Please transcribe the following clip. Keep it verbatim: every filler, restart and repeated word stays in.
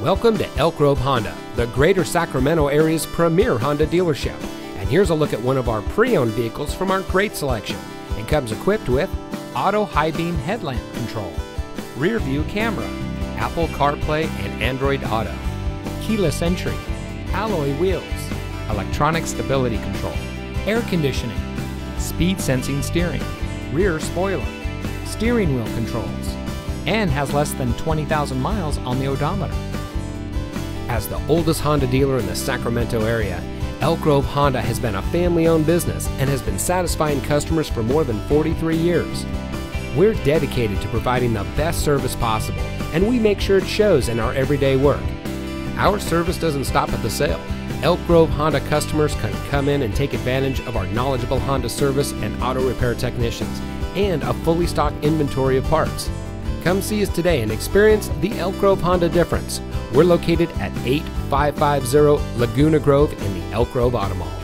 Welcome to Elk Grove Honda, the greater Sacramento area's premier Honda dealership. And here's a look at one of our pre-owned vehicles from our great selection. It comes equipped with auto high beam headlamp control, rear view camera, Apple CarPlay and Android Auto, keyless entry, alloy wheels, electronic stability control, air conditioning, speed sensing steering, rear spoiler, steering wheel controls, and has less than twenty thousand miles on the odometer. As the oldest Honda dealer in the Sacramento area, Elk Grove Honda has been a family-owned business and has been satisfying customers for more than forty-three years. We're dedicated to providing the best service possible, and we make sure it shows in our everyday work. Our service doesn't stop at the sale. Elk Grove Honda customers can come in and take advantage of our knowledgeable Honda service and auto repair technicians, and a fully stocked inventory of parts. Come see us today and experience the Elk Grove Honda difference. We're located at eighty-five fifty Laguna Grove in the Elk Grove Auto Mall.